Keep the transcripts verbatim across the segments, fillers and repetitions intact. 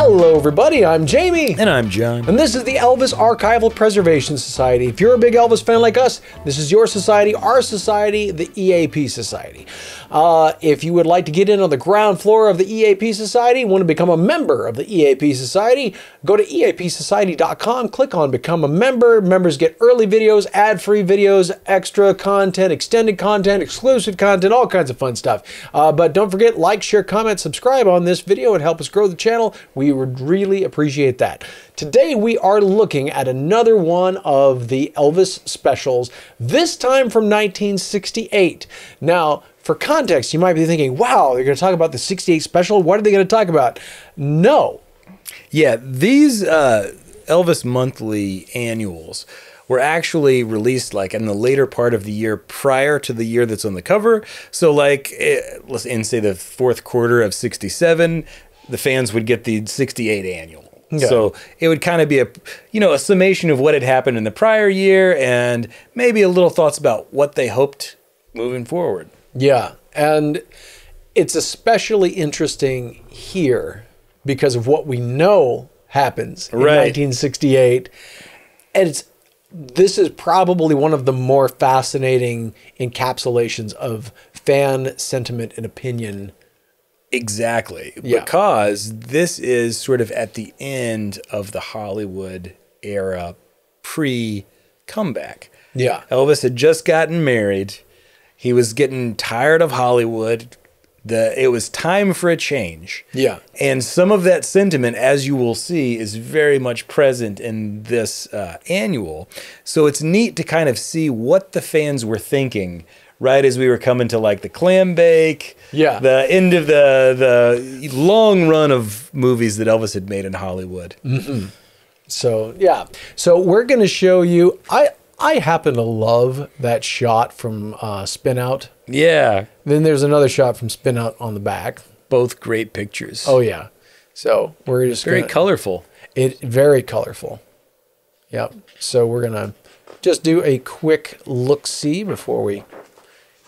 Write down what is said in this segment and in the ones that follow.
Hello everybody, I'm Jamie. And I'm John. And this is the Elvis Archival Preservation Society. If you're a big Elvis fan like us, this is your society, our society, the E A P Society. Uh, if you would like to get in on the ground floor of the E A P Society, want to become a member of the E A P Society, go to E A P society dot com, click on Become a Member. Members get early videos, ad-free videos, extra content, extended content, exclusive content, all kinds of fun stuff. Uh, but don't forget, like, share, comment, subscribe on this video and help us grow the channel. We would really appreciate that. Today we are looking at another one of the Elvis specials, this time from nineteen sixty-eight. Now, for context, you might be thinking, wow, they're going to talk about the sixty-eight special? What are they going to talk about? No. Yeah, these uh, Elvis monthly annuals were actually released like in the later part of the year prior to the year that's on the cover. So like, it, let's in say the fourth quarter of sixty-seven, the fans would get the sixty-eight annual. Okay. So it would kind of be a, you know, a summation of what had happened in the prior year and maybe a little thoughts about what they hoped moving forward. Yeah. And it's especially interesting here because of what we know happens in right. nineteen sixty-eight. And it's, this is probably one of the more fascinating encapsulations of fan sentiment and opinion. Exactly. Yeah. Because this is sort of at the end of the Hollywood era pre-comeback. Yeah. Elvis had just gotten married. He was getting tired of Hollywood. The, it was time for a change. Yeah. And some of that sentiment, as you will see, is very much present in this uh, annual. So it's neat to kind of see what the fans were thinking right as we were coming to like the clam bake, yeah, the end of the the long run of movies that Elvis had made in Hollywood. Mm-mm. So yeah, so we're going to show you. I I happen to love that shot from uh, Spin Out. Yeah. Then there's another shot from Spin Out on the back. Both great pictures. Oh yeah. So we're just very gonna, colorful. It very colorful. Yep. So we're gonna just do a quick look see before we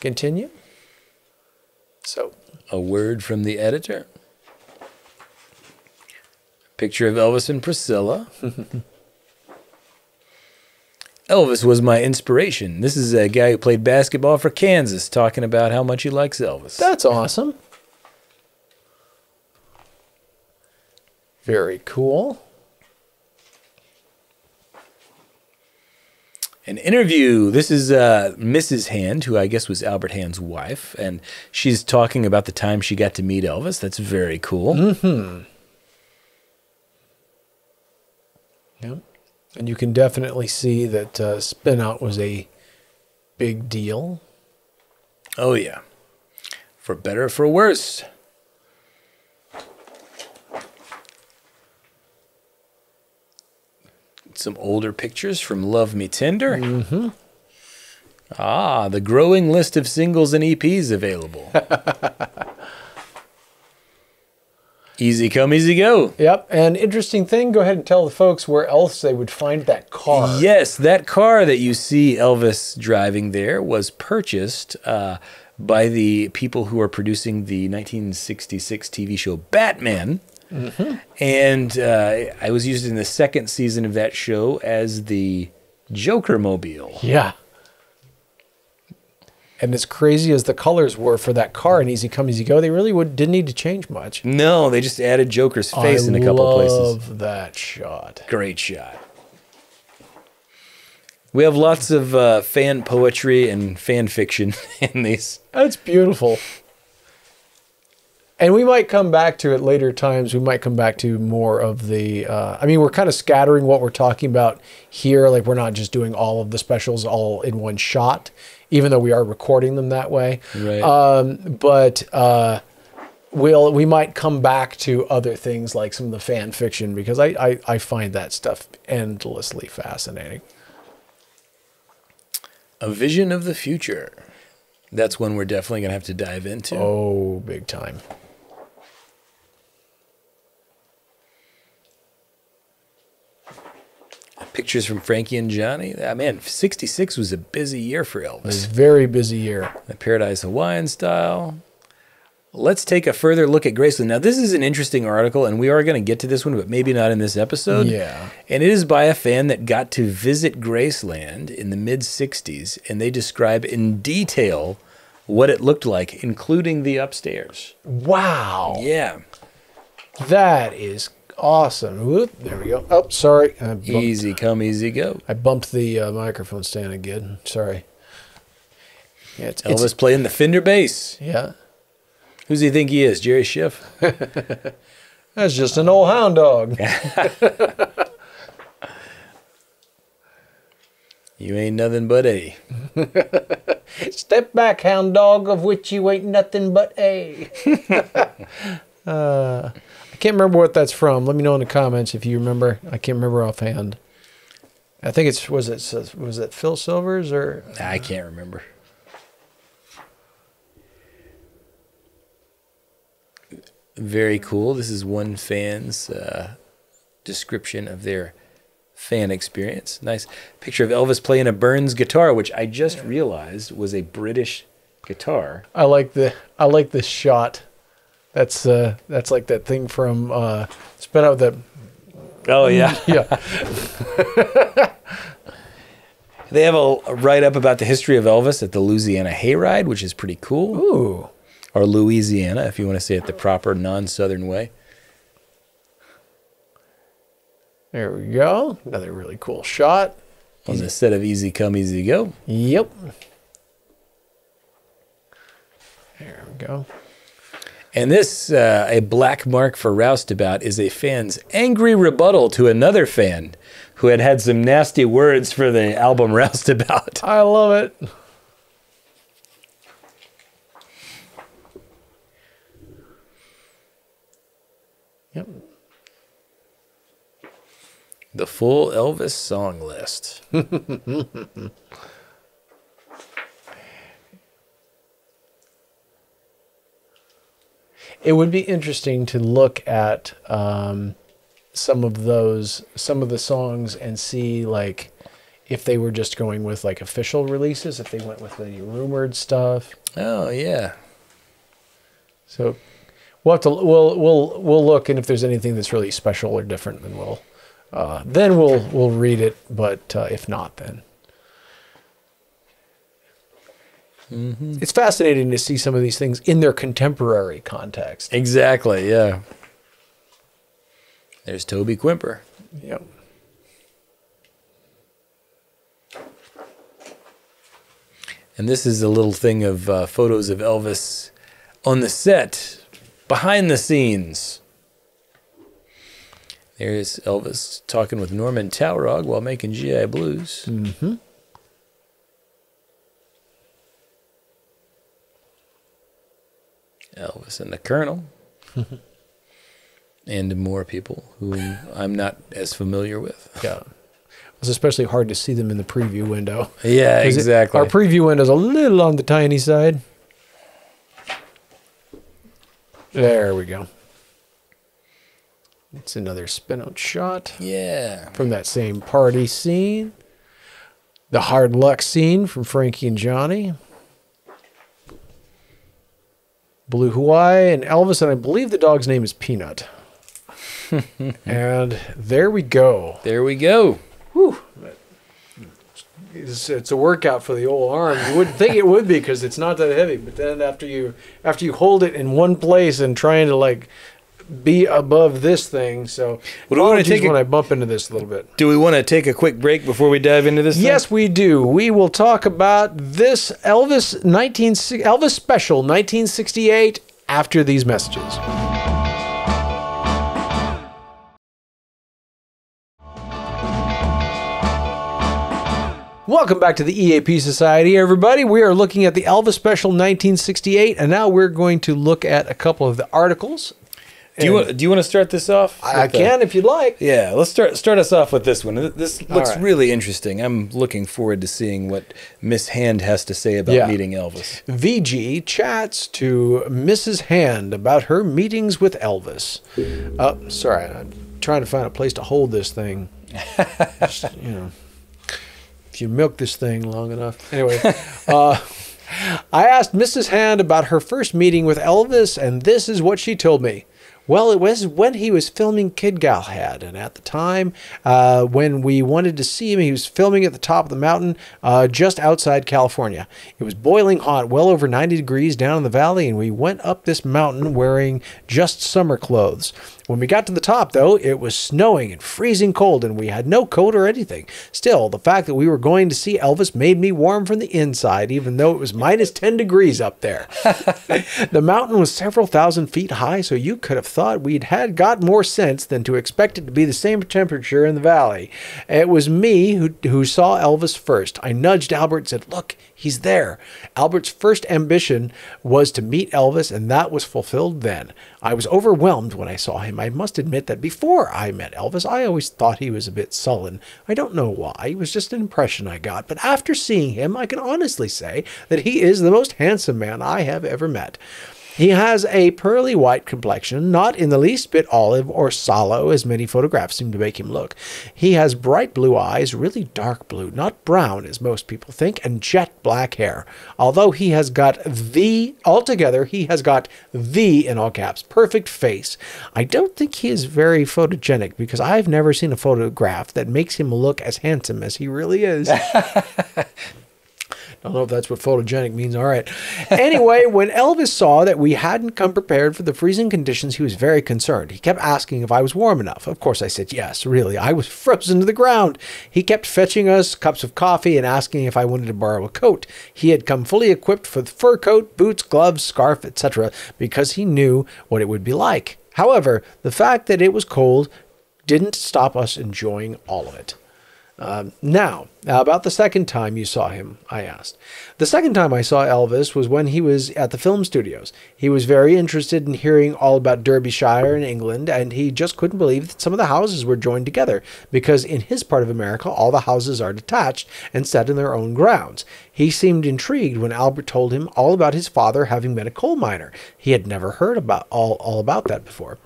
continue. So, a word from the editor. Picture of Elvis and Priscilla. Elvis was my inspiration. This is a guy who played basketball for Kansas talking about how much he likes Elvis. That's awesome. Very cool. An interview. This is uh, Missus Hand, who I guess was Albert Hand's wife, and she's talking about the time she got to meet Elvis. That's very cool. Mm-hmm. Yeah, and you can definitely see that uh, Spin Out was a big deal. Oh yeah, for better or for worse. Some older pictures from Love Me Tender. Mm-hmm. Ah, the growing list of singles and E Ps available. Easy come, easy go. Yep. And interesting thing, go ahead and tell the folks where else they would find that car. Yes, that car that you see Elvis driving there was purchased uh, by the people who are producing the nineteen sixty-six T V show Batman. Mm-hmm. And uh, I was used in the second season of that show as the Joker mobile. Yeah. And as crazy as the colors were for that car and Easy Come, Easy Go, they really would, didn't need to change much. No, they just added Joker's face I in a couple of places. I love that shot. Great shot. We have lots of uh, fan poetry and fan fiction in these. That's beautiful. And we might come back to it later times. We might come back to more of the, uh, I mean, we're kind of scattering what we're talking about here. Like we're not just doing all of the specials all in one shot, even though we are recording them that way. Right. Um, but uh, we'll, we might come back to other things like some of the fan fiction because I, I, I find that stuff endlessly fascinating. A vision of the future. That's one we're definitely going to have to dive into. Oh, big time. Pictures from Frankie and Johnny. Ah, man, sixty-six was a busy year for Elvis. It was a very busy year. The Paradise Hawaiian Style. Let's take a further look at Graceland. Now, this is an interesting article, and we are going to get to this one, but maybe not in this episode. Yeah. And it is by a fan that got to visit Graceland in the mid sixties, and they describe in detail what it looked like, including the upstairs. Wow. Yeah. That is awesome. Whoop, there we go. Oh, sorry. Bumped, easy come, easy go. I bumped the uh, microphone stand again. Sorry. Yeah, it's Elvis it's, playing the Fender bass. Yeah. Who does he think he is, Jerry Schiff? That's just an old hound dog. You ain't nothing but a. Step back, hound dog, of which you ain't nothing but a. uh, I can't remember what that's from. Let me know in the comments if you remember. I can't remember offhand. I think it's, was it, was it Phil Silvers or? Uh, I can't remember. Very cool. This is one fan's uh, description of their fan experience. Nice picture of Elvis playing a Burns guitar, which I just realized was a British guitar. I like the I like this shot. That's uh that's like that thing from uh Spin Out. That oh yeah yeah. They have a, a write up about the history of Elvis at the Louisiana Hayride, which is pretty cool. Ooh. Or Louisiana, if you want to say it the proper non-Southern way. There we go. Another really cool shot. On the set of Easy Come, Easy Go. Yep. There we go. And this, uh, a black mark for Roustabout, is a fan's angry rebuttal to another fan who had had some nasty words for the album Roustabout. I love it. Yep. The full Elvis song list. It would be interesting to look at um, some of those, some of the songs, and see like if they were just going with like official releases, if they went with any rumored stuff. Oh yeah. So. We'll have to we'll we'll we'll look, and if there's anything that's really special or different, then we'll uh, then we'll we'll read it. But uh, if not, then mm-hmm. It's fascinating to see some of these things in their contemporary context. Exactly. Yeah. There's Toby Quimper. Yep. And this is a little thing of uh, photos of Elvis on the set. Behind the scenes. There's Elvis talking with Norman Taurog while making G I Blues. Mm-hmm. Elvis and the Colonel. And more people whom I'm not as familiar with. Yeah. It's especially hard to see them in the preview window. Yeah, exactly. It, our preview window's a little on the tiny side. There we go. It's another Spin-Out shot. Yeah. From that same party scene. The hard luck scene from Frankie and Johnny. Blue Hawaii and Elvis, and I believe the dog's name is Peanut. And there we go. There we go. Whew. It's, it's a workout for the old arm. You wouldn't think it would be because it's not that heavy, but then after you after you hold it in one place and trying to like be above this thing, so do we want to take when I bump into this a little bit. Do we want to take a quick break before we dive into this? Yes, thing? We do. We will talk about this Elvis nineteen Elvis special nineteen sixty-eight after these messages. Welcome back to the E A P Society, everybody. We are looking at the Elvis Special nineteen sixty-eight, and now we're going to look at a couple of the articles. Do you want, do you want to start this off? I can the, if you'd like. Yeah, let's start start us off with this one. This looks right. Really interesting. I'm looking forward to seeing what Miss Hand has to say about yeah. meeting Elvis. V G chats to Missus Hand about her meetings with Elvis. Oh, sorry, I'm trying to find a place to hold this thing. Just, you know. You milk this thing long enough. Anyway, uh, I asked Missus Hand about her first meeting with Elvis, and this is what she told me. Well, it was when he was filming Kid Galahad, and at the time uh, when we wanted to see him, he was filming at the top of the mountain uh, just outside California. It was boiling hot, well over ninety degrees down in the valley, and we went up this mountain wearing just summer clothes. When we got to the top, though, it was snowing and freezing cold, and we had no coat or anything. Still, the fact that we were going to see Elvis made me warm from the inside, even though it was minus ten degrees up there. The mountain was several thousand feet high, so you could have thought thought we'd had got more sense than to expect it to be the same temperature in the valley. It was me who, who saw Elvis first. I nudged Albert and said, look, he's there. Albert's first ambition was to meet Elvis, and that was fulfilled then. I was overwhelmed when I saw him. I must admit that before I met Elvis, I always thought he was a bit sullen. I don't know why. It was just an impression I got. But after seeing him, I can honestly say that he is the most handsome man I have ever met. He has a pearly white complexion, not in the least bit olive or sallow, as many photographs seem to make him look. He has bright blue eyes, really dark blue, not brown as most people think, and jet black hair. Although he has got the, altogether, he has got the, in all caps, perfect face. I don't think he is very photogenic, because I've never seen a photograph that makes him look as handsome as he really is. I don't know if that's what photogenic means. All right. Anyway, when Elvis saw that we hadn't come prepared for the freezing conditions, he was very concerned. He kept asking if I was warm enough. Of course, I said yes, really. I was frozen to the ground. He kept fetching us cups of coffee and asking if I wanted to borrow a coat. He had come fully equipped with fur coat, boots, gloves, scarf, et cetera, because he knew what it would be like. However, the fact that it was cold didn't stop us enjoying all of it. Um, now, about the second time you saw him, I asked. The second time I saw Elvis was when he was at the film studios. He was very interested in hearing all about Derbyshire in England, and he just couldn't believe that some of the houses were joined together, because in his part of America, all the houses are detached and set in their own grounds. He seemed intrigued when Albert told him all about his father having been a coal miner. He had never heard about all, all about that before.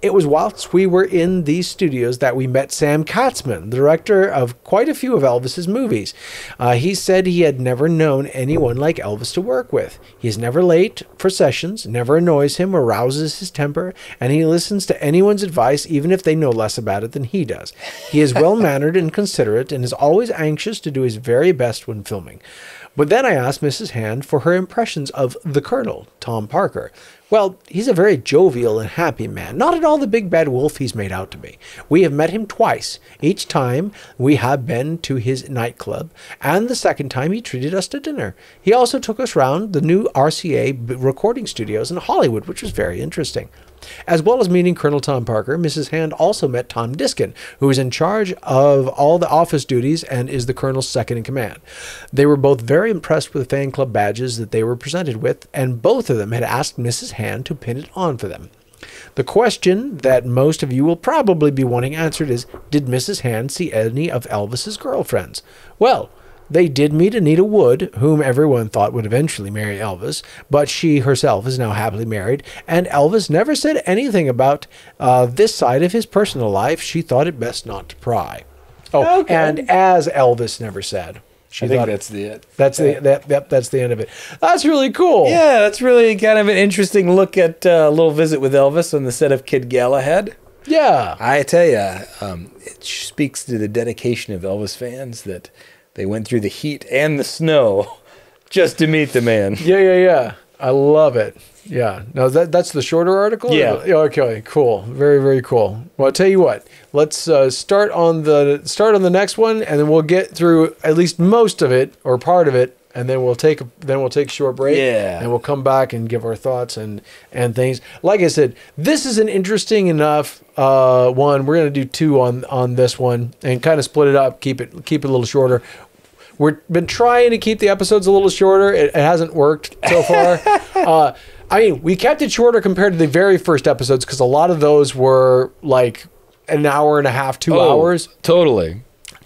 It was whilst we were in these studios that we met Sam Katzman, the director of quite a few of Elvis's movies. Uh, he said he had never known anyone like Elvis to work with. He is never late for sessions, never annoys him or rouses his temper, and he listens to anyone's advice even if they know less about it than he does. He is well-mannered and considerate and is always anxious to do his very best when filming. But then I asked Missus Hand for her impressions of the Colonel, Tom Parker. Well, he's a very jovial and happy man, not at all the big bad wolf he's made out to be. We have met him twice. Each time we have been to his nightclub, and the second time he treated us to dinner. He also took us round the new R C A recording studios in Hollywood, which was very interesting. As well as meeting Colonel Tom Parker, Missus Hand also met Tom Diskin, who is in charge of all the office duties and is the Colonel's second in command. They were both very impressed with the fan club badges that they were presented with, and both of them had asked Missus Hand to pin it on for them. The question that most of you will probably be wanting answered is, did Missus Hand see any of Elvis's girlfriends? Well, they did meet Anita Wood, whom everyone thought would eventually marry Elvis, but she herself is now happily married, and Elvis never said anything about uh, this side of his personal life. She thought it best not to pry. Oh, okay. And as Elvis never said. She I think that's the it. That's yeah. the that, that that's the end of it. That's really cool. Yeah, that's really kind of an interesting look at uh, a little visit with Elvis on the set of Kid Galahad. Yeah, I tell you, um, it speaks to the dedication of Elvis fans that they went through the heat and the snow just to meet the man. Yeah, yeah, yeah. I love it. Yeah. Now that that's the shorter article. Yeah. Okay. Cool. Very very cool. Well, I'll tell you what. Let's uh, start on the start on the next one, and then we'll get through at least most of it or part of it, and then we'll take then we'll take a short break. Yeah. And we'll come back and give our thoughts and and things. Like I said, this is an interesting enough uh, one. We're gonna do two on on this one and kind of split it up. Keep it keep it a little shorter. We've been trying to keep the episodes a little shorter. It, it hasn't worked so far. uh, I mean, we kept it shorter compared to the very first episodes because a lot of those were like an hour and a half, two oh, hours. Totally.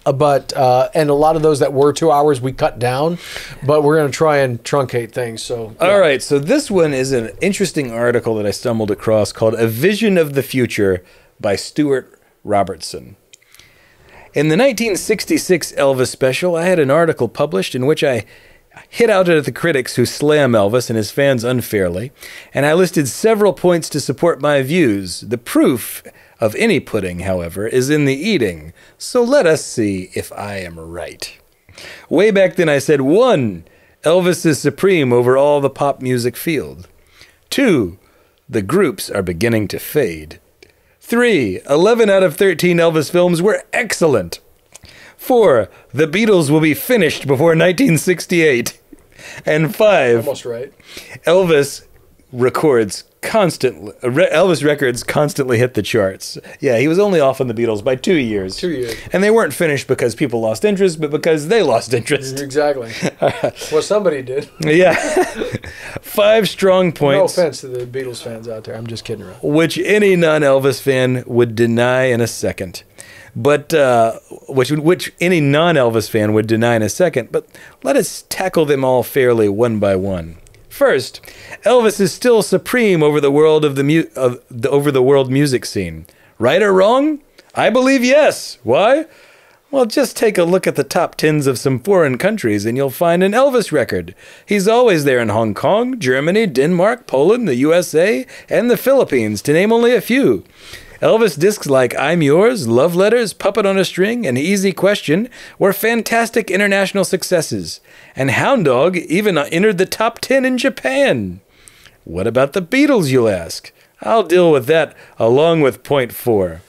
Uh, but uh, and a lot of those that were two hours we cut down, but we're going to try and truncate things. So yeah. All right. So this one is an interesting article that I stumbled across called "A Vision of the Future" by Stuart Robertson. In the nineteen sixty-six Elvis special, I had an article published in which I hit out at the critics who slam Elvis and his fans unfairly, and I listed several points to support my views. The proof of any pudding, however, is in the eating, so let us see if I am right. Way back then I said, one, Elvis is supreme over all the pop music field. Two, the groups are beginning to fade. Three, eleven out of thirteen Elvis films were excellent. Four, the Beatles will be finished before nineteen sixty-eight. And five, almost right, Elvis records constantly. Elvis records constantly hit the charts. Yeah, he was only off on the Beatles by two years. Two years, and they weren't finished because people lost interest, but because they lost interest. Exactly. Well, somebody did. Yeah. Five strong points. No offense to the Beatles fans out there. I'm just kidding around. Which any non-Elvis fan would deny in a second. But uh, which which any non-Elvis fan would deny in a second. But let us tackle them all fairly one by one. First, Elvis is still supreme over the world of the mu of the, over the world music scene. Right or wrong? I believe yes. Why? Well, just take a look at the top tens of some foreign countries and you'll find an Elvis record. He's always there in Hong Kong, Germany, Denmark, Poland, the U S A, and the Philippines, to name only a few. Elvis discs like I'm Yours, Love Letters, Puppet on a String, and Easy Question were fantastic international successes, and Hound Dog even entered the top ten in Japan. What about the Beatles, you'll ask? I'll deal with that along with point four.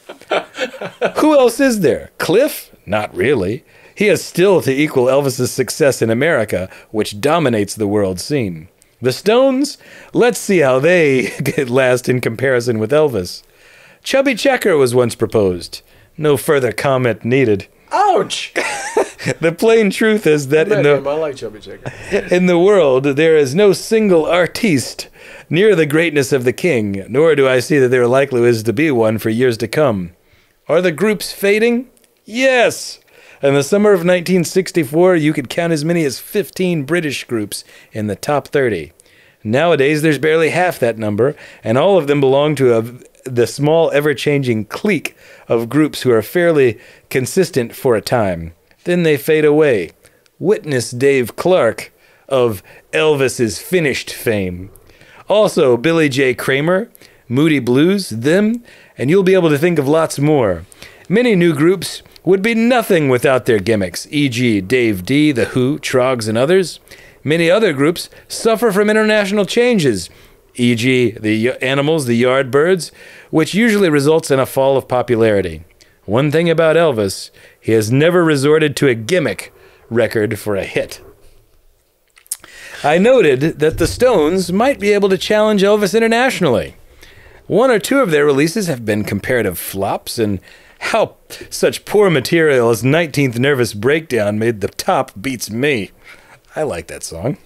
Who else is there? Cliff? Not really. He is still to equal Elvis's success in America, which dominates the world scene. The Stones? Let's see how they last in comparison with Elvis. Chubby Checker was once proposed. No further comment needed. Ouch! The plain truth is that in the, I like Chubby Checker. In the world, there is no single artiste near the greatness of the king, nor do I see that there likely is to be one for years to come. Are the groups fading? Yes! In the summer of nineteen sixty-four, you could count as many as fifteen British groups in the top thirty. Nowadays, there's barely half that number, and all of them belong to a... the small ever-changing clique of groups who are fairly consistent for a time. Then they fade away. Witness Dave Clark of Elvis's Finished fame. Also Billy J. Kramer, Moody Blues, them, and you'll be able to think of lots more. Many new groups would be nothing without their gimmicks, for example Dave D., The Who, Troggs, and others. Many other groups suffer from international changes, for example the Animals, the Yardbirds, which usually results in a fall of popularity. One thing about Elvis, he has never resorted to a gimmick record for a hit. I noted that the Stones might be able to challenge Elvis internationally. One or two of their releases have been comparative flops, and how such poor material as nineteenth Nervous Breakdown made the top beats me. I like that song.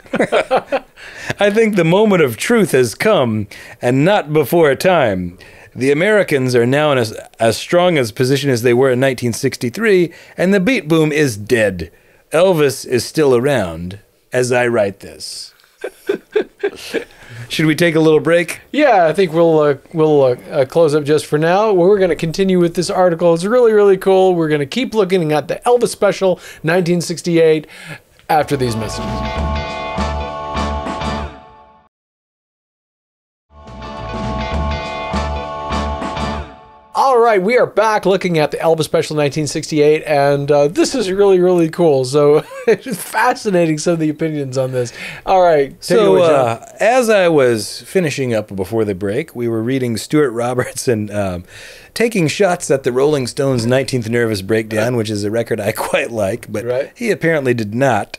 I think the moment of truth has come, and not before time. The Americans are now in as, as strong a position as they were in nineteen sixty-three, and the beat boom is dead. Elvis is still around as I write this. Should we take a little break? Yeah, I think we'll uh, we'll uh, uh, close up just for now. We're going to continue with this article. It's really, really cool. We're going to keep looking at the Elvis special, nineteen sixty-eight. After these messages. All right, we are back looking at the Elvis special nineteen sixty-eight, and uh, this is really, really cool. So it's fascinating, some of the opinions on this. All right, take so it away, uh, as I was finishing up before the break, we were reading Stuart Robertson um, taking shots at the Rolling Stones' nineteenth Nervous Breakdown, which is a record I quite like, but right. He apparently did not.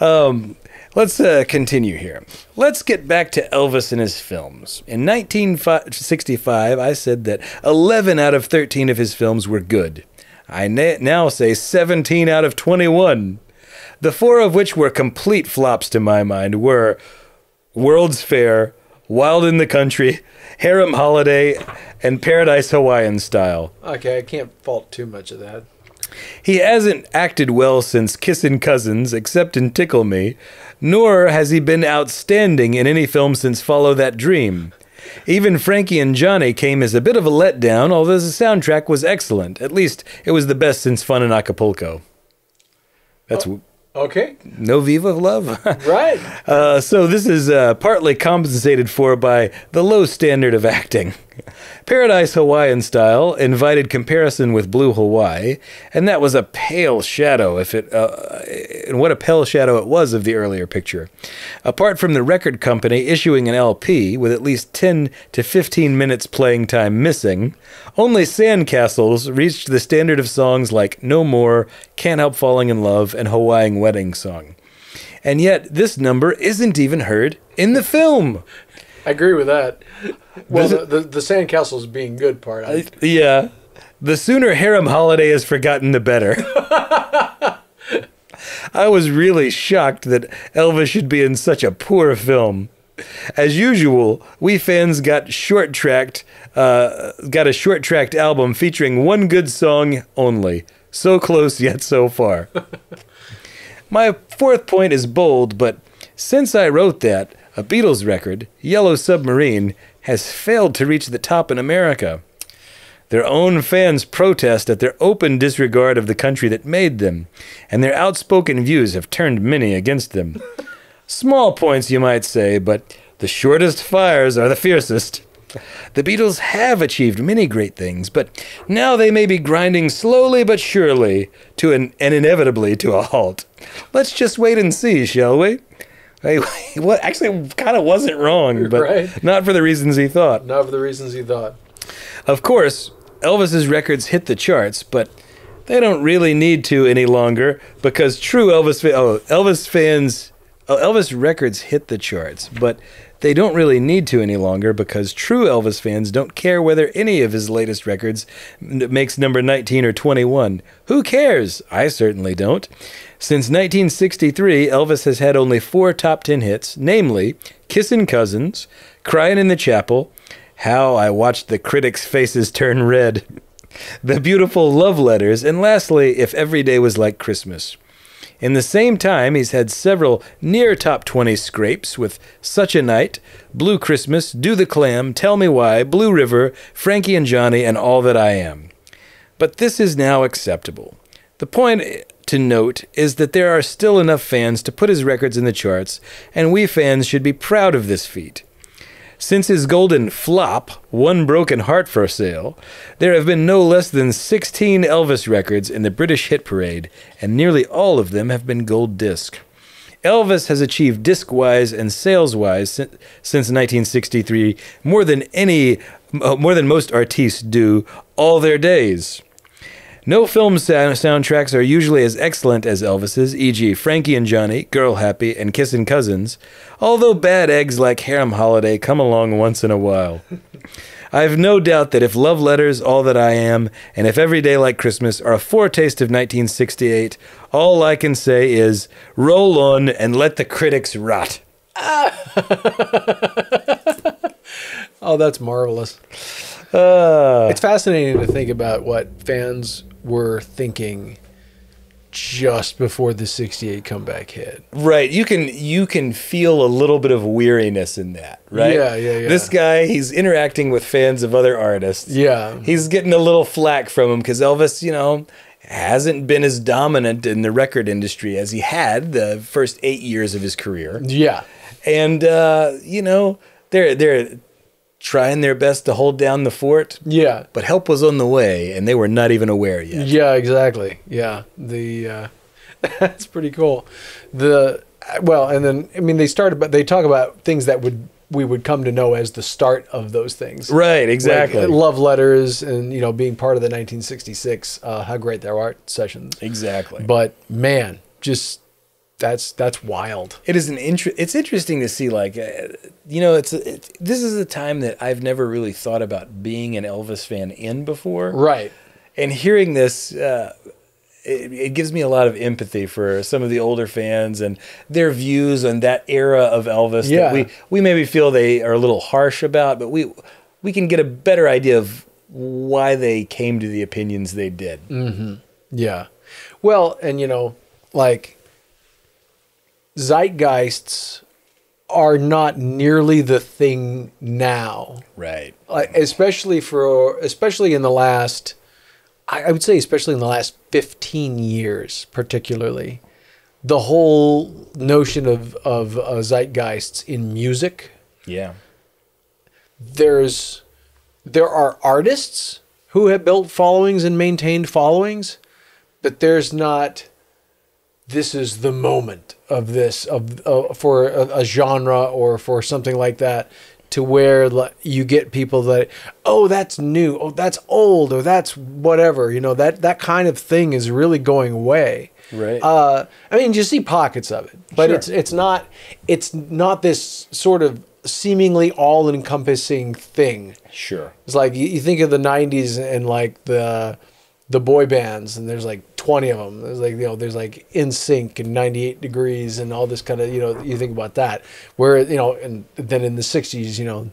Um, let's uh, continue here. Let's get back to Elvis and his films. In nineteen sixty-five, I said that eleven out of thirteen of his films were good. I na now say seventeen out of twenty-one. The four of which were complete flops to my mind were World's Fair, Wild in the Country, Harem Holiday, and Paradise Hawaiian Style. Okay, I can't fault too much of that. He hasn't acted well since Kissin' Cousins, except in Tickle Me, nor has he been outstanding in any film since Follow That Dream. Even Frankie and Johnny came as a bit of a letdown, although the soundtrack was excellent. At least, it was the best since Fun in Acapulco. That's... Oh. Okay. No Viva Love. Right. Uh, so this is uh, partly compensated for by the low standard of acting. Paradise Hawaiian Style invited comparison with Blue Hawaii, and that was a pale shadow, if it, uh, and what a pale shadow it was of the earlier picture. Apart from the record company issuing an L P with at least ten to fifteen minutes playing time missing, only Sandcastles reached the standard of songs like No More, Can't Help Falling in Love, and Hawaiian Wedding Song. And yet, this number isn't even heard in the film. I agree with that. Well, the, the, the Sandcastles being good part. I... Yeah. The sooner Harem Holiday is forgotten, the better. I was really shocked that Elvis should be in such a poor film. As usual, we fans got short-tracked, uh, got a short-tracked album featuring one good song only. So close, yet so far. My fourth point is bold, but since I wrote that, a Beatles record, Yellow Submarine, has failed to reach the top in America. Their own fans protest at their open disregard of the country that made them, and their outspoken views have turned many against them. Small points, you might say, but the shortest fires are the fiercest. The Beatles have achieved many great things, but now they may be grinding slowly but surely to an, and inevitably to a halt. Let's just wait and see, shall we? I, well, actually, kind of wasn't wrong, but right. Not for the reasons he thought. Not for the reasons he thought. Of course, Elvis's records hit the charts, but they don't really need to any longer because true Elvis fa oh, Elvis fans, oh, Elvis records hit the charts, but they don't really need to any longer because true Elvis fans don't care whether any of his latest records makes number nineteen or twenty-one. Who cares? I certainly don't. Since nineteen sixty-three, Elvis has had only four top ten hits, namely Kissin' Cousins, Crying in the Chapel, How I Watched the Critics' Faces Turn Red, The Beautiful Love Letters, and lastly, If Every Day Was Like Christmas. In the same time, he's had several near top twenty scrapes with Such a Night, Blue Christmas, Do the Clam, Tell Me Why, Blue River, Frankie and Johnny, and All That I Am. But this is now acceptable. The point to note is that there are still enough fans to put his records in the charts, and we fans should be proud of this feat. Since his golden flop, One Broken Heart for Sale, there have been no less than sixteen Elvis records in the British hit parade, and nearly all of them have been gold disc. Elvis has achieved disc-wise and sales-wise since nineteen sixty-three more than any, more than most artistes do all their days. No film sound soundtracks are usually as excellent as Elvis's, for example Frankie and Johnny, Girl Happy, and Kissin' Cousins, although bad eggs like Harem Holiday come along once in a while. I've no doubt that if Love Letters, All That I Am, and If Every Day Like Christmas are a foretaste of nineteen sixty-eight, all I can say is, roll on and let the critics rot. Oh, that's marvelous. Uh, it's fascinating to think about what fans were thinking just before the sixty-eight comeback hit. Right. You can you can feel a little bit of weariness in that, right? Yeah, yeah, yeah. This guy, he's interacting with fans of other artists. Yeah. He's getting a little flack from him because Elvis, you know, hasn't been as dominant in the record industry as he had the first eight years of his career. Yeah. And, uh, you know, they're... they're trying their best to hold down the fort. Yeah. But help was on the way, and they were not even aware yet. Yeah, exactly. Yeah. The uh, that's pretty cool. The well, and then I mean they started but they talk about things that would we would come to know as the start of those things. Right, exactly. Like Love Letters and, you know, being part of the nineteen sixty-six uh, How Great Thou Art sessions. Exactly. But man, just That's that's wild. It is an inter It's interesting to see, like, uh, you know, it's, it's this is a time that I've never really thought about being an Elvis fan in before, right? And hearing this, uh, it, it gives me a lot of empathy for some of the older fans and their views on that era of Elvis. Yeah, that we we maybe feel they are a little harsh about, but we we can get a better idea of why they came to the opinions they did. Mm-hmm. Yeah, well, and you know, like. Zeitgeists are not nearly the thing now, right? Like, especially for, especially in the last, I would say, especially in the last fifteen years, particularly, the whole notion of, of uh, zeitgeists in music. Yeah. There's, there are artists who have built followings and maintained followings, but there's not, this is the moment of this, of uh, for a, a genre or for something like that, to where you get people that, oh, that's new, oh, that's old, or that's whatever, you know, that, that kind of thing is really going away. Right. Uh, I mean, you see pockets of it, but sure. it's, it's not, it's not this sort of seemingly all encompassing thing. Sure. It's like, you, you think of the nineties and like the, the boy bands, and there's like twenty of them. There's like, you know, there's like InSync and ninety-eight degrees and all this kind of, you know, you think about that. Where, you know, and then in the sixties, you know,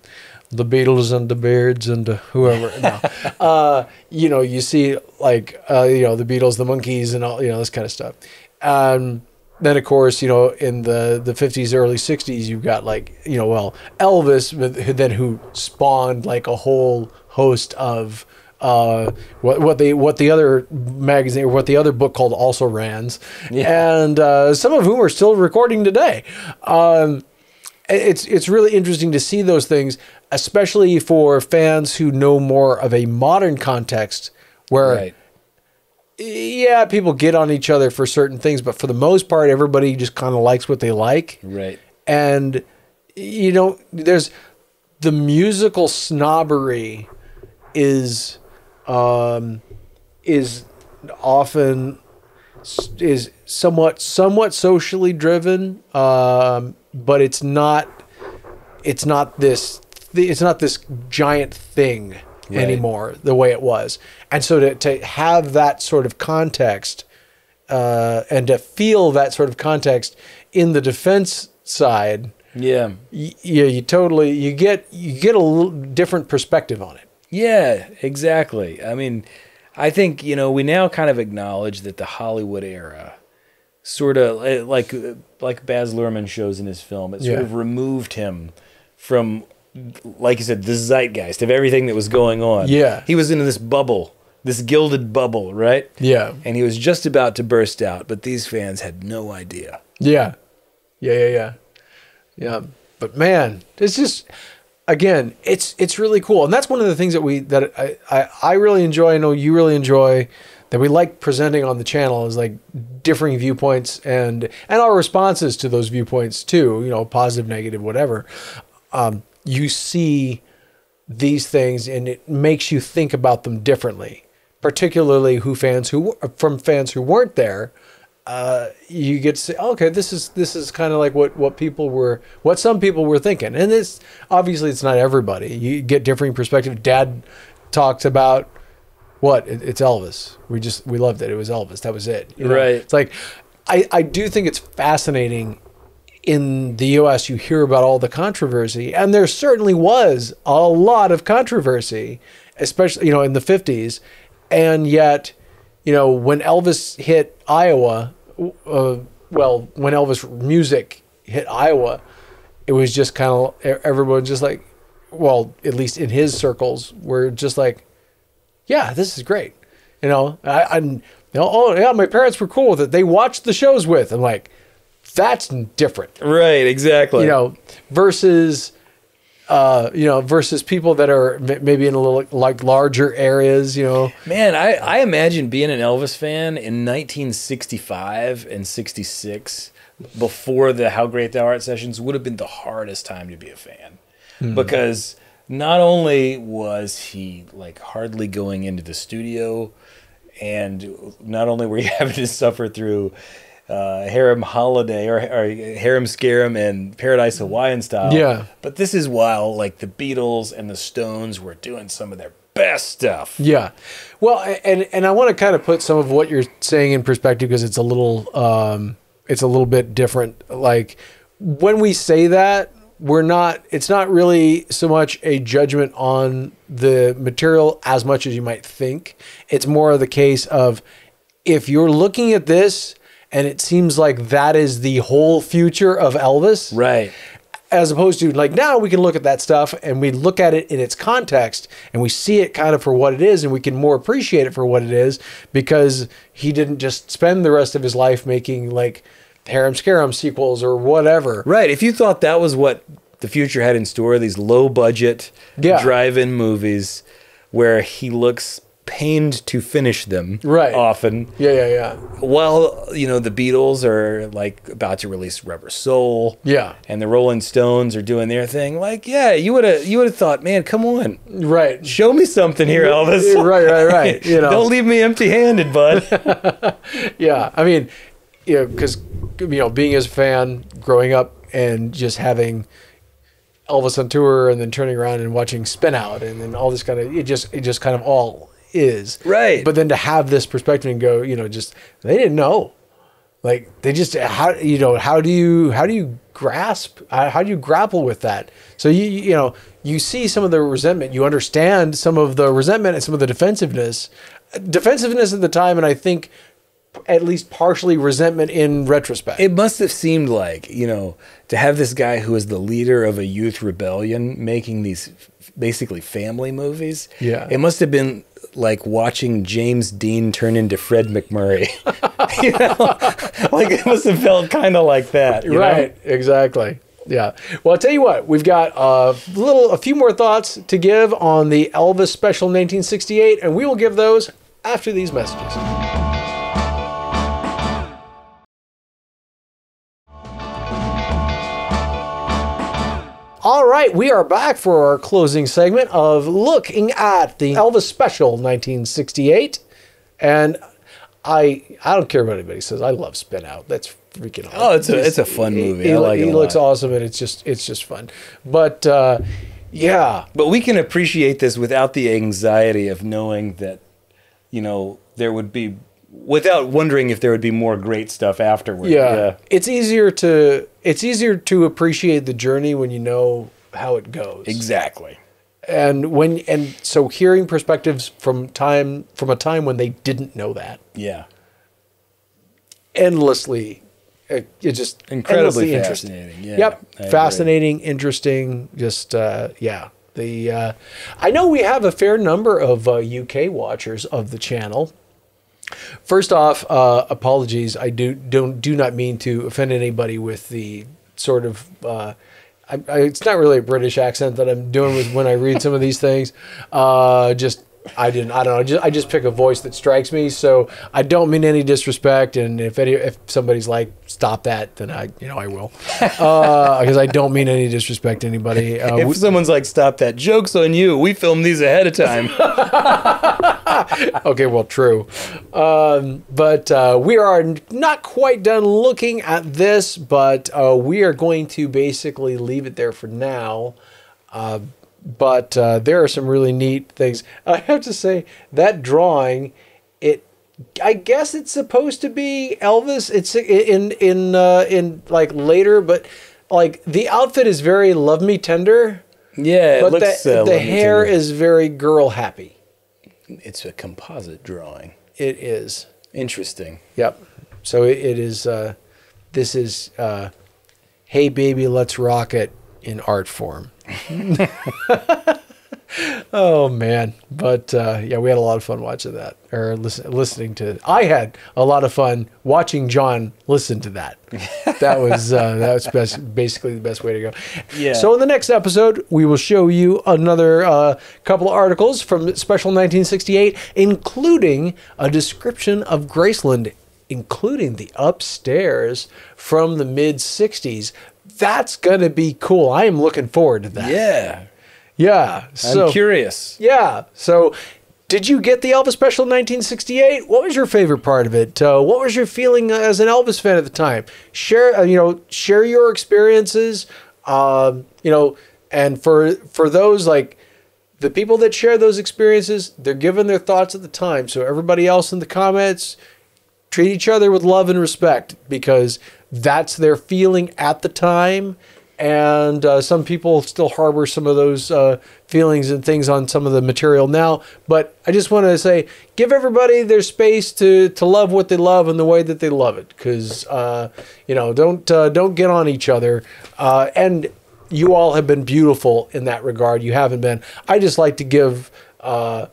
the Beatles and the Beards and the whoever. No. uh, you know, you see like, uh, you know, the Beatles, the Monkees and all, you know, this kind of stuff. Um, then of course, you know, in the, the fifties, early sixties, you've got like, you know, well, Elvis, but then who spawned like a whole host of, uh, what, what they, what the other magazine, or what the other book called Also Rans. Yeah. And, uh, some of whom are still recording today. Um, it's, it's really interesting to see those things, especially for fans who know more of a modern context where, right. yeah, people get on each other for certain things, but for the most part, everybody just kind of likes what they like. Right. And you know, there's the musical snobbery is, Um, is often is somewhat somewhat socially driven, um, but it's not it's not this it's not this giant thing right. anymore the way it was. And so to to have that sort of context uh, and to feel that sort of context in the defense side, yeah, y yeah, you totally you get you get a little different perspective on it. Yeah, exactly. I mean, I think, you know, we now kind of acknowledge that the Hollywood era sort of, like like Baz Luhrmann shows in his film, it sort yeah. of removed him from, like you said, the zeitgeist of everything that was going on. Yeah. He was in this bubble, this gilded bubble, right? Yeah. And he was just about to burst out, but these fans had no idea. Yeah. Yeah, yeah, yeah. Yeah. But man, it's just... Again, it's it's really cool, and that's one of the things that we that I, I I really enjoy. I know you really enjoy that we like presenting on the channel is like differing viewpoints and and our responses to those viewpoints too. You know, positive, negative, whatever. Um, you see these things, and it makes you think about them differently. Particularly, who fans who from fans who weren't there, uh, you get to say, oh, okay, this is this is kind of like what what people were, what some people were thinking, and this obviously it's not everybody. You get differing perspectives. Dad talked about what it, it's Elvis. We just we loved it. It was Elvis. That was it. You know? Right. It's like I I do think it's fascinating. In the U S, you hear about all the controversy, and there certainly was a lot of controversy, especially you know in the fifties, and yet. You know, when Elvis hit Iowa, uh, well, when Elvis music hit Iowa, it was just kind of, everyone just like, well, at least in his circles, were just like, yeah, this is great. You know, I, I you know, oh, yeah, my parents were cool with it. They watched the shows with. I'm like, that's different. Right, exactly. You know, versus... Uh, you know, versus people that are maybe in a little like larger areas, you know. Man, I, I imagine being an Elvis fan in nineteen sixty-five and sixty-six before the How Great Thou Art sessions would have been the hardest time to be a fan. Mm. Because not only was he like hardly going into the studio, and not only were you having to suffer through Uh, Harem Holiday or, or Harem Scarum and Paradise Hawaiian Style. Yeah. But this is while like the Beatles and the Stones were doing some of their best stuff. Yeah. Well, and and I want to kind of put some of what you're saying in perspective because it's a little um, it's a little bit different. Like when we say that, we're not. It's not really so much a judgment on the material as much as you might think. It's more of the case of if you're looking at this. And it seems like that is the whole future of Elvis. Right. As opposed to like now we can look at that stuff and we look at it in its context and we see it kind of for what it is and we can more appreciate it for what it is because he didn't just spend the rest of his life making like Harem Scarum sequels or whatever. Right. If you thought that was what the future had in store, these low budget yeah. drive-in movies where he looks pained to finish them. Right. Often. Yeah, yeah, yeah. Well, you know, the Beatles are like about to release Rubber Soul. Yeah. And the Rolling Stones are doing their thing. Like, yeah, you would have you would have thought, man, come on. Right. Show me something here, Elvis. Right, right, right. You know. Don't leave me empty-handed, bud. Yeah. I mean, you know, because, you know, being his fan growing up and just having Elvis on tour and then turning around and watching Spin Out and then all this kind of, it just, it just kind of all is. Right. But then to have this perspective and go, you know, just, they didn't know. Like, they just, how, you know, how do you, how do you grasp, how do you grapple with that? So you, you know, you see some of the resentment, you understand some of the resentment and some of the defensiveness, defensiveness at the time. And I think at least partially resentment in retrospect. It must have seemed like, you know, to have this guy who is the leader of a youth rebellion making these basically family movies. Yeah. It must have been like watching James Dean turn into Fred McMurray. You know? Like, it must have felt kind of like that. You right. know? Exactly. Yeah. Well, I'll tell you what, we've got a little, a few more thoughts to give on the Elvis special nineteen sixty-eight, and we will give those after these messages. All right, we are back for our closing segment of looking at the Elvis special nineteen sixty-eight. And I I don't care what anybody says. I love Spin Out. That's freaking awesome. Oh, it's a, it's a fun movie. He, he, I like he it looks lot. awesome, and it's just it's just fun. But uh, yeah. But we can appreciate this without the anxiety of knowing that, you know, there would be, without wondering if there would be more great stuff afterward. Yeah. yeah. It's easier to it's easier to appreciate the journey when you know how it goes. Exactly. And when and so hearing perspectives from time from a time when they didn't know that. Yeah. Endlessly it, it just incredibly fascinating. Yeah, yep. I fascinating, agree. Interesting, just uh yeah. The uh I know we have a fair number of uh, U K watchers of the channel. First off, uh, apologies. I do don't do not mean to offend anybody with the sort of. Uh, I, I, it's not really a British accent that I'm doing with when I read some of these things. Uh, just I didn't. I don't know. Just, I just pick a voice that strikes me. So I don't mean any disrespect. And if any, if somebody's like stop that, then I you know I will because uh, I don't mean any disrespect to anybody. Uh, if we, someone's like stop that, joke's on you. We filmed these ahead of time. Okay, well, true. Um, but uh, we are not quite done looking at this, but uh, we are going to basically leave it there for now. Uh, but uh, there are some really neat things. I have to say, that drawing, it I guess it's supposed to be Elvis. It's in in uh, in like later, but like the outfit is very Love Me Tender. Yeah, it but looks, the, uh, the hair is very Girl Happy. It's a composite drawing. It is. Interesting. Yep. So it, it is, uh, this is, uh, hey, baby, let's rock it in art form. Oh, man. But, uh, yeah, we had a lot of fun watching that or listen, listening to it. I had a lot of fun watching John listen to that. That was, uh, that was best, basically the best way to go. Yeah. So in the next episode, we will show you another uh, couple of articles from Special nineteen sixty-eight, including a description of Graceland, including the upstairs from the mid sixties. That's going to be cool. I am looking forward to that. Yeah. Yeah. So, I'm curious. Yeah. So did you get the Elvis special nineteen sixty-eight? What was your favorite part of it? Uh, what was your feeling as an Elvis fan at the time? Share, uh, you know, share your experiences, um, you know, and for, for those, like the people that share those experiences, they're given their thoughts at the time. So everybody else in the comments, treat each other with love and respect because that's their feeling at the time. And uh, some people still harbor some of those uh, feelings and things on some of the material now. But I just want to say, give everybody their space to to love what they love and the way that they love it. Because, uh, you know, don't, uh, don't get on each other. Uh, and you all have been beautiful in that regard. You haven't been. I just like to give... Uh,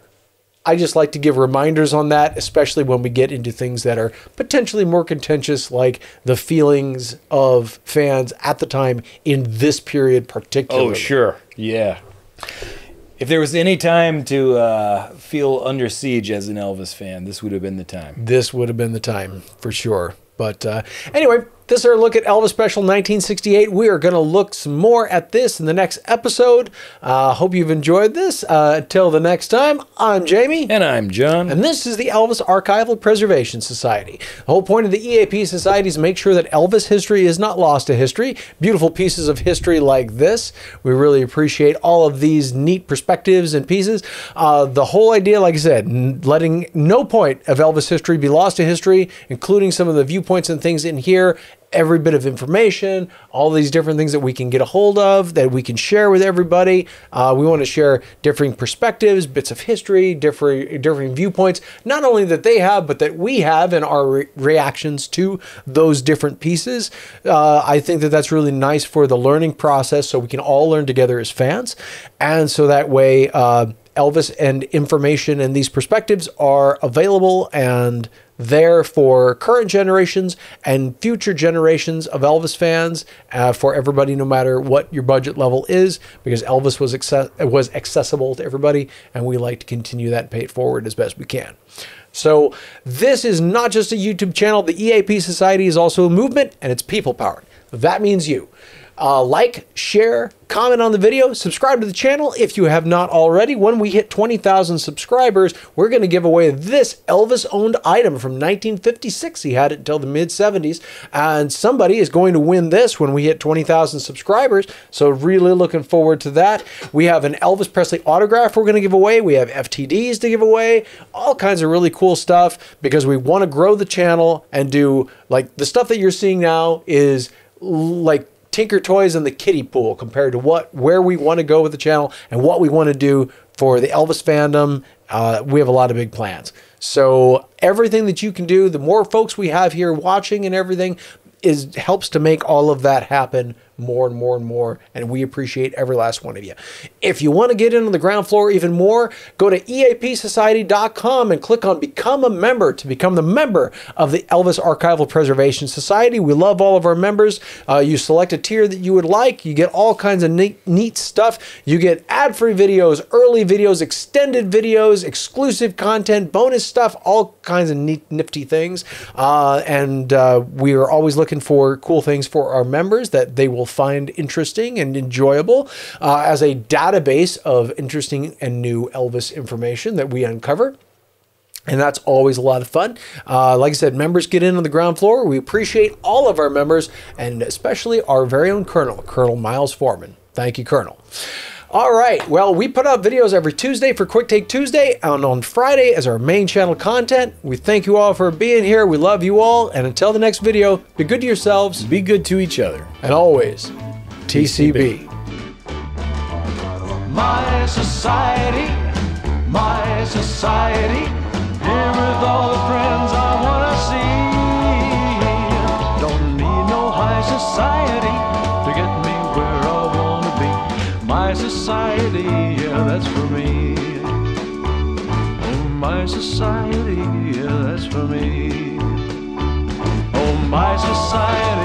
I just like to give reminders on that, especially when we get into things that are potentially more contentious, like the feelings of fans at the time in this period particularly. Oh, sure. Yeah. If there was any time to uh, feel under siege as an Elvis fan, this would have been the time. This would have been the time, for sure. But uh, anyway, this is our look at Elvis Special nineteen sixty-eight. We are going to look some more at this in the next episode. Uh, hope you've enjoyed this. Uh, until the next time, I'm Jamie. And I'm John. And this is the Elvis Archival Preservation Society. The whole point of the E A P Society is to make sure that Elvis history is not lost to history. Beautiful pieces of history like this. We really appreciate all of these neat perspectives and pieces. Uh, the whole idea, like I said, letting no point of Elvis history be lost to history, including some of the viewpoints points and things in here, every bit of information, all these different things that we can get a hold of, that we can share with everybody. Uh, we want to share differing perspectives, bits of history, differing, differing viewpoints, not only that they have, but that we have in our re reactions to those different pieces. Uh, I think that that's really nice for the learning process, so we can all learn together as fans. And so that way, uh, Elvis and information and these perspectives are available and there for current generations and future generations of Elvis fans, uh, for everybody, no matter what your budget level is, because Elvis was acce was accessible to everybody, and we like to continue that and pay it forward as best we can. So this is not just a YouTube channel. The E A P Society is also a movement, and it's people powered. That means you. Uh, like, share, comment on the video, subscribe to the channel if you have not already. When we hit twenty thousand subscribers, we're going to give away this Elvis-owned item from nineteen fifty-six. He had it until the mid seventies, and somebody is going to win this when we hit twenty thousand subscribers, so really looking forward to that. We have an Elvis Presley autograph we're going to give away. We have F T Ds to give away, all kinds of really cool stuff, because we want to grow the channel and do, like, the stuff that you're seeing now is, like, Tinker Toys in the kiddie pool compared to what where we want to go with the channel and what we want to do for the Elvis fandom. Uh, we have a lot of big plans. So everything that you can do, the more folks we have here watching and everything, is helps to make all of that happen more and more and more, and we appreciate every last one of you. If you want to get in on the ground floor even more, go to E A P society dot com and click on Become a Member to become the member of the Elvis Archival Preservation Society. We love all of our members. Uh, you select a tier that you would like. You get all kinds of neat, neat stuff. You get ad-free videos, early videos, extended videos, exclusive content, bonus stuff, all kinds of neat, nifty things. Uh, and uh, we are always looking for cool things for our members that they will find interesting and enjoyable, uh, as a database of interesting and new Elvis information that we uncover. And that's always a lot of fun. Uh, like I said, members get in on the ground floor. We appreciate all of our members, and especially our very own Colonel, Colonel Miles Foreman. Thank you, Colonel. All right, well, we put out videos every Tuesday for Quick Take Tuesday, and on Friday as our main channel content. We thank you all for being here. We love you all, and until the next video, be good to yourselves. Be good to each other. And always, T C B. My society, my society, here with all the friends I want to see. Don't need no high society to get me where I want to be. My society, yeah, that's for me. Oh, my society, yeah, that's for me. Oh, my society.